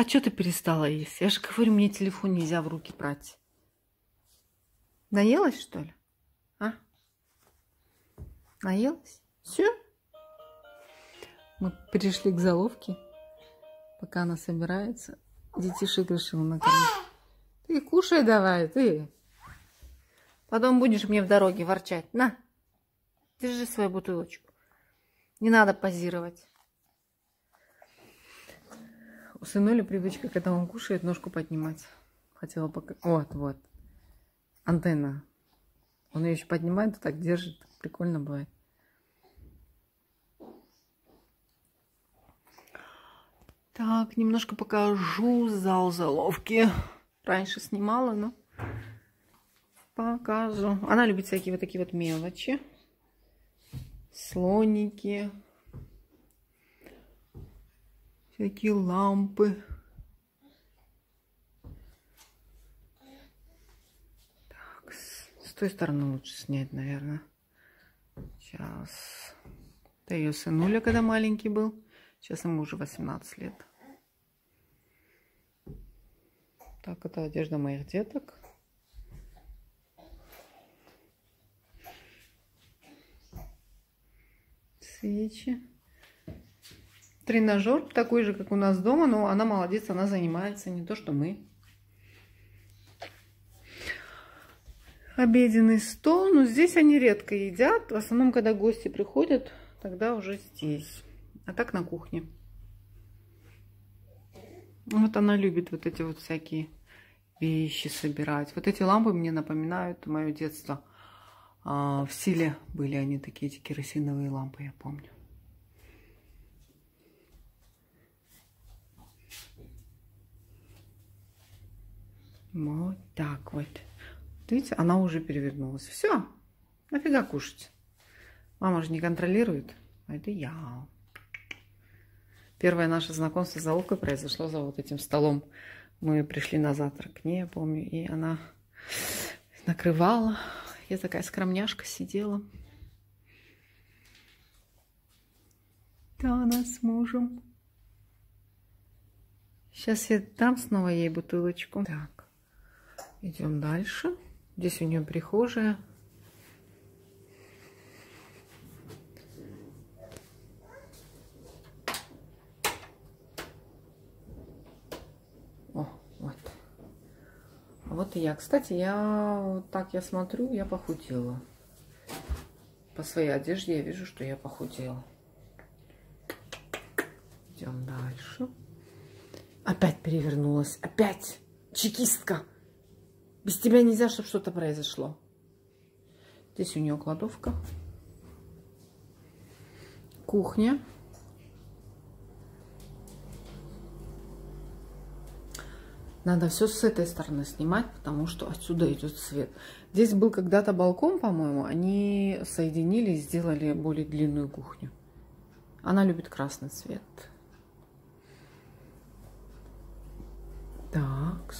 А что ты перестала есть? Я же говорю, мне телефон нельзя в руки брать. Наелась, что ли? А? Наелась? Все? Мы перешли к заловке. Пока она собирается. Детишек решила накормить. Ты кушай давай, ты. Потом будешь мне в дороге ворчать. На, держи свою бутылочку. Не надо позировать. У сынули привычка, когда он кушает, ножку поднимать. Хотела пока... Вот, вот. Антенна. Он ее еще поднимает, и так держит. Прикольно бывает. Так, немножко покажу зал заловки. Раньше снимала, но покажу. Она любит всякие вот такие вот мелочи. Слоники. Всякие лампы. Так, с той стороны лучше снять, наверное. Сейчас. Это ее сынуля, когда маленький был. Сейчас ему уже 18 лет. Так, это одежда моих деток. Свечи. Тренажер такой же, как у нас дома, но она молодец, она занимается, не то что мы. Обеденный стол. Ну, здесь они редко едят. В основном, когда гости приходят, тогда уже здесь. А так на кухне. Вот она любит вот эти вот всякие вещи собирать. Вот эти лампы мне напоминают мое детство. В селе были они такие, эти керосиновые лампы, я помню. Вот так вот. Видите, она уже перевернулась. Все, нафига кушать? Мама же не контролирует, а это я. Первое наше знакомство с заловкой произошло за вот этим столом. Мы пришли на завтрак к ней, я помню, и она накрывала. Я такая скромняшка сидела. Да, она с мужем. Сейчас я дам снова ей бутылочку. Так, идем дальше. Здесь у нее прихожая. Вот и я. Кстати, я вот так я смотрю, я похудела. По своей одежде я вижу, что я похудела. Идем дальше. Опять перевернулась. Опять! Чекистка! Без тебя нельзя, чтобы что-то произошло. Здесь у нее кладовка. Кухня. Надо все с этой стороны снимать, потому что отсюда идет свет. Здесь был когда-то балкон, по-моему. Они соединили и сделали более длинную кухню. Она любит красный цвет. Так.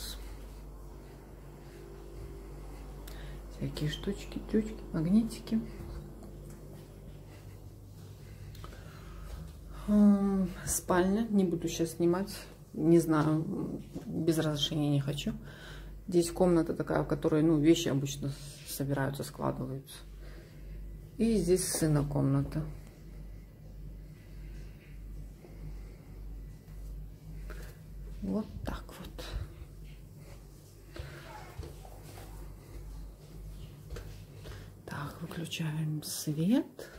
Всякие штучки, тючки, магнитики. Спальня. Не буду сейчас снимать. Не знаю, без разрешения не хочу. Здесь комната такая, в которой, ну, вещи обычно собираются, складываются. И здесь сына комната. Вот так вот. Так, выключаем свет.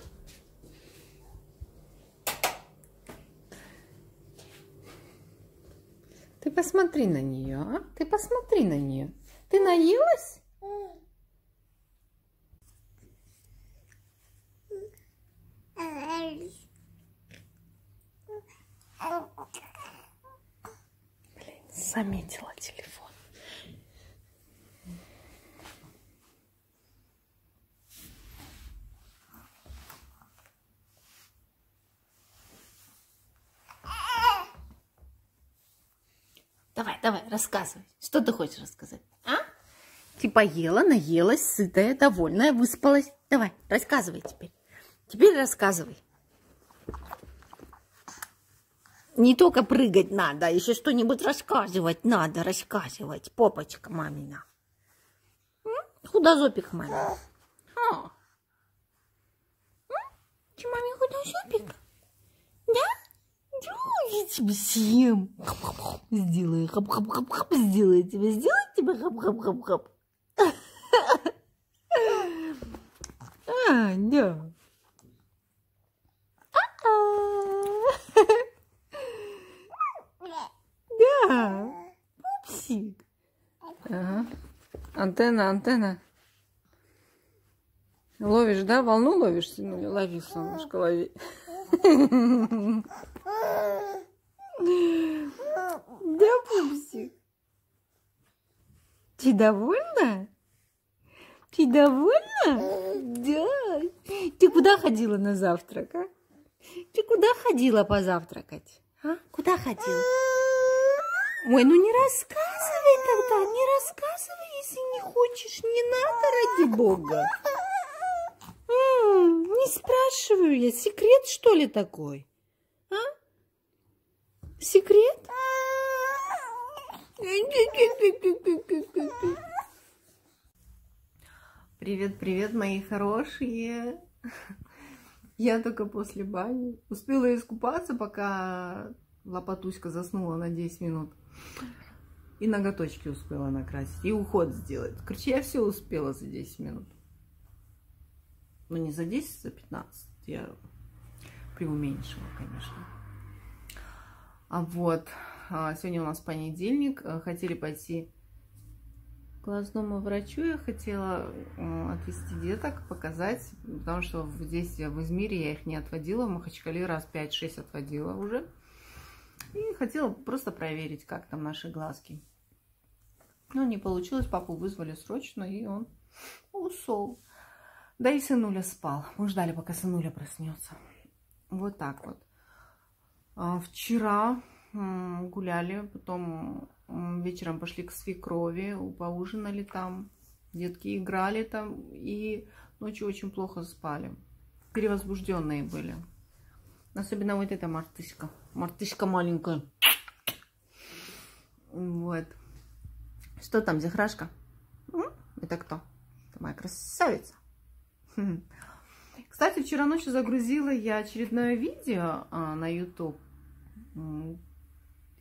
Ты посмотри на нее, а? Ты посмотри на нее. Ты наелась? Блин, заметила телефон. Давай, давай, рассказывай. Что ты хочешь рассказать? А? Типа ела, наелась, сытая, довольная, выспалась. Давай, рассказывай теперь. Теперь рассказывай. Не только прыгать надо, еще что-нибудь рассказывать надо, рассказывать. Попочка мамина. Худозопик мамин. Ты мамин худозопик? Да? Я тебе съем. Хап-хап-хап сделаю, хап-хап-хап-хап сделаю тебе. Сделаю тебе хап-хап-хап-хап. А, да. Да, пупсик. Ага. Антенна, антенна. Ловишь, да? Волну ловишь? Ну, лови, солнышко, лови. Да, пупсик. Ты довольна? Ты довольна? Да. Ты куда ходила на завтрак, а? Ты куда ходила позавтракать? А? Куда ходила? Ой, ну не рассказывай тогда, не рассказывай, если не хочешь, не надо, ради бога. Не спрашиваю я, секрет что ли такой? А? Секрет? Привет-привет, мои хорошие. Я только после бани. Успела искупаться, пока Лопатуська заснула на 10 минут. И ноготочки успела накрасить. И уход сделать. Короче, я все успела за 10 минут. Ну, не за 10, за 15. Я преуменьшила, конечно. А вот. Сегодня у нас понедельник. Хотели пойти к глазному врачу. Я хотела отвезти деток, показать. Потому что здесь, в Измире, я их не отводила. В Махачкале раз 5-6 отводила уже. И хотела просто проверить, как там наши глазки. Ну, не получилось. Папу вызвали срочно, и он ушел. Да и сынуля спал. Мы ждали, пока сынуля проснется. Вот так вот. Вчера гуляли, потом вечером пошли к свекрови, поужинали там. Детки играли там, и ночью очень плохо спали. Перевозбужденные были. Особенно вот эта мартышка. Мартышка маленькая. Вот. Что там, Зихрашка? Это кто? Это моя красавица. Кстати, вчера ночью загрузила я очередное видео на YouTube.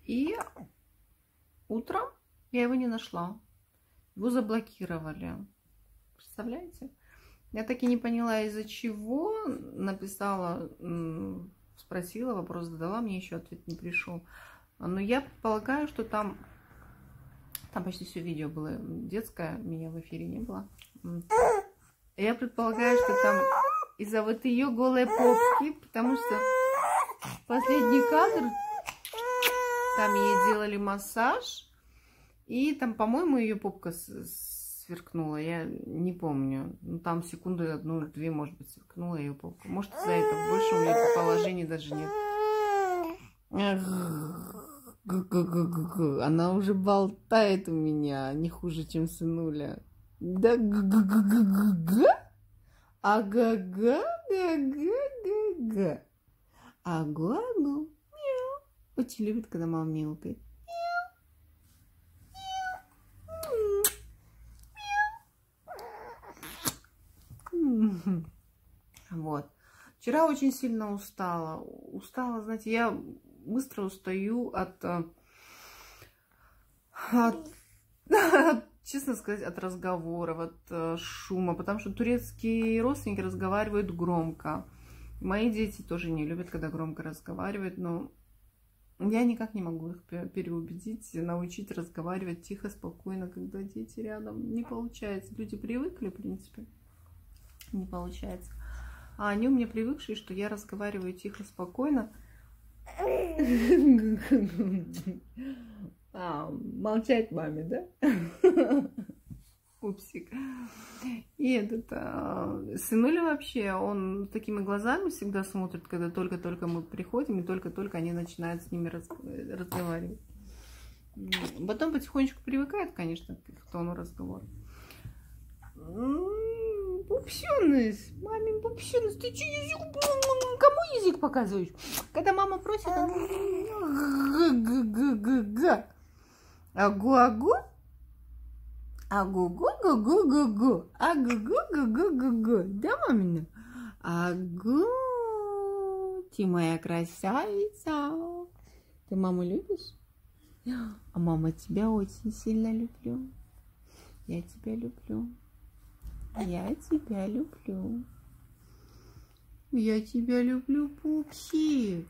И утром я его не нашла. Его заблокировали. Представляете? Я так и не поняла, из-за чего. Написала... Спросила, вопрос задала, мне еще ответ не пришел. Но я полагаю, что там почти все видео было детское, меня в эфире не было. Я предполагаю, что там из-за вот ее голой попки, потому что последний кадр, там ей делали массаж, и там, по-моему, ее попка сверкнула, я не помню. Ну, там секунду одну-две, может быть, сверкнула ее попку. Может, из-за этого больше у меня положений даже нет. Она уже болтает у меня, не хуже, чем сынуля. Да га-га-га-га-га. Ага-га-га-га-га. Агу-агу. Мяу. Очень любит, когда мама мяукает. Вот. Вчера очень сильно устала. Устала, знаете, я быстро устаю от, честно сказать, от разговоров, от шума. Потому что турецкие родственники разговаривают громко. Мои дети тоже не любят, когда громко разговаривают. Но я никак не могу их переубедить, научить разговаривать тихо, спокойно, когда дети рядом. Не получается. Люди привыкли, в принципе. Не получается. А они у меня привыкшие, что я разговариваю тихо, спокойно. А, молчать маме, да? Пупсик. И этот сынуля вообще, он такими глазами всегда смотрит, когда только-только мы приходим, и только-только они начинают с ними разговаривать. Потом потихонечку привыкает, конечно, к тону разговора. Пупсёныш, мамин пупсёныш, ты че язык, кому язык показываешь? Когда мама просит, агу-агу, агу-гу-гу-гу-гу-гу, агу-гу-гу-гу-гу-гу, да, мамина? Агу, ты моя красавица, ты маму любишь? А мама тебя очень сильно люблю, я тебя люблю. Я тебя люблю. Я тебя люблю, пупсик.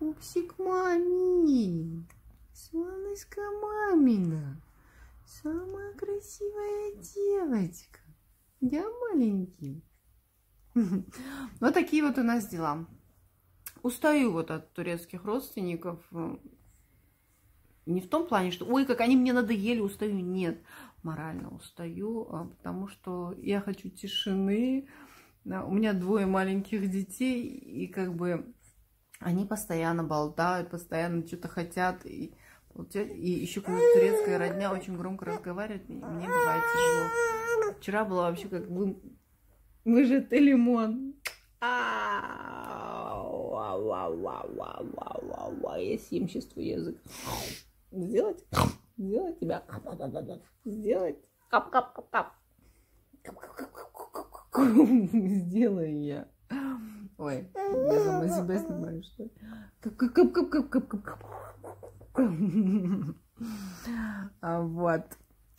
Пупсик мамин. Солнышко мамина. Самая красивая девочка. Я маленький. Вот такие вот у нас дела. Устаю вот от турецких родственников. Не в том плане, что ой, как они мне надоели, устаю. Нет, морально устаю, потому что я хочу тишины. У меня двое маленьких детей, и как бы они постоянно болтают, постоянно что-то хотят. И еще какая-то турецкая родня очень громко разговаривает, и мне бывает тяжело. Вчера было вообще как бы выжат лимон. Я съемчеству язык. Сделать? Сделать тебя. Сделать. Кап-кап-кап-кап. Сделаю я. Ой, я сама себя снимаю, что ли? Кап-кап-кап-кап-кап-кап. Вот.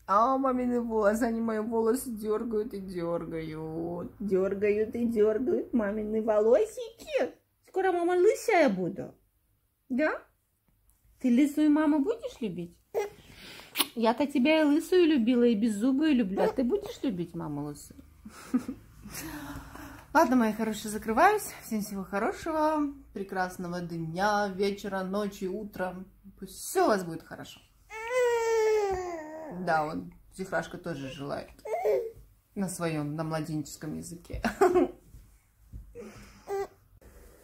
А мамины волосы, они мои волосы дергают и дергают. Дергают и дергают мамины волосики. Скоро мама лысая буду. Да? Ты лысую маму будешь любить? Я-то тебя и лысую любила, и беззубую люблю. А ты будешь любить маму лысую? Ладно, мои хорошие, закрываюсь. Всем всего хорошего, прекрасного дня, вечера, ночи, утра. Пусть все у вас будет хорошо. Да, он, Зихрашка тоже желает. На своем, на младенческом языке.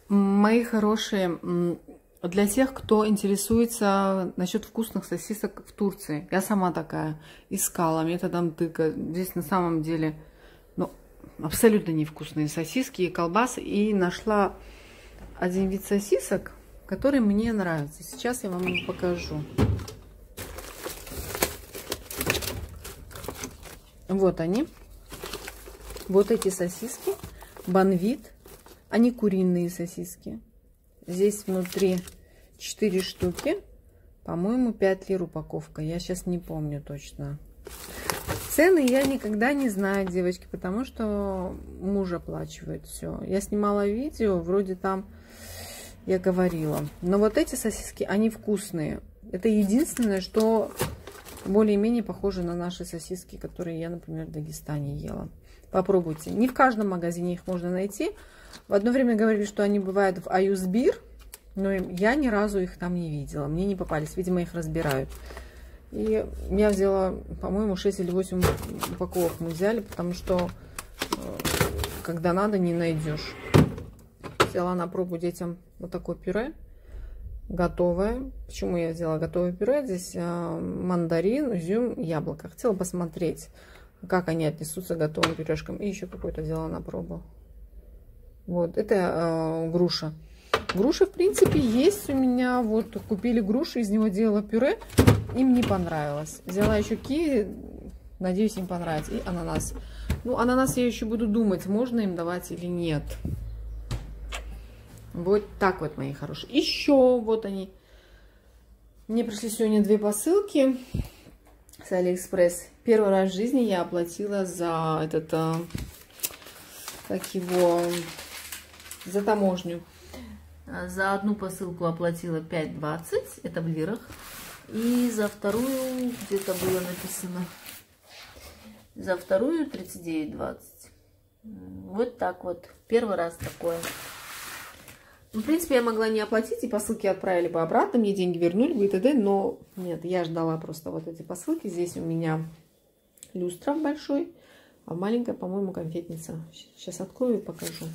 Мои хорошие, для тех, кто интересуется насчет вкусных сосисок в Турции. Я сама такая искала, мне-то там тыка. Здесь на самом деле ну, абсолютно невкусные сосиски и колбасы. И нашла один вид сосисок, который мне нравится. Сейчас я вам его покажу. Вот они. Вот эти сосиски. Банвит. Они куриные сосиски. Здесь внутри 4 штуки. По-моему, 5 лир упаковка. Я сейчас не помню точно. Цены я никогда не знаю, девочки, потому что муж оплачивает все. Я снимала видео, вроде там я говорила. Но вот эти сосиски, они вкусные. Это единственное, что более-менее похоже на наши сосиски, которые я, например, в Дагестане ела. Попробуйте. Не в каждом магазине их можно найти. В одно время говорили, что они бывают в Измир, но я ни разу их там не видела. Мне не попались. Видимо, их разбирают. И я взяла, по-моему, 6 или 8 упаковок мы взяли, потому что, когда надо, не найдешь. Взяла на пробу детям вот такое пюре. Готовое. Почему я взяла готовое пюре? Здесь мандарин, изюм, яблоко. Хотела посмотреть, как они отнесутся к готовым пюрешкам. И еще какой-то взяла на пробу. Вот, это груша. Груша, в принципе, есть у меня. Вот, купили грушу, из него делала пюре. Им не понравилось. Взяла еще киви, надеюсь, им понравится. И ананас. Ну, ананас я еще буду думать, можно им давать или нет. Вот так вот, мои хорошие. Еще вот они. Мне пришли сегодня две посылки с Алиэкспресс. Первый раз в жизни я оплатила за этот... за таможню. За одну посылку оплатила 5.20, это в лирах. И за вторую, где-то было написано, за вторую 39.20. Вот так вот. Первый раз такое. В принципе, я могла не оплатить, и посылки отправили бы обратно, мне деньги вернули бы и т.д. Но нет, я ждала просто вот эти посылки. Здесь у меня люстра большой. А маленькая, по-моему, конфетница. Сейчас открою и покажу.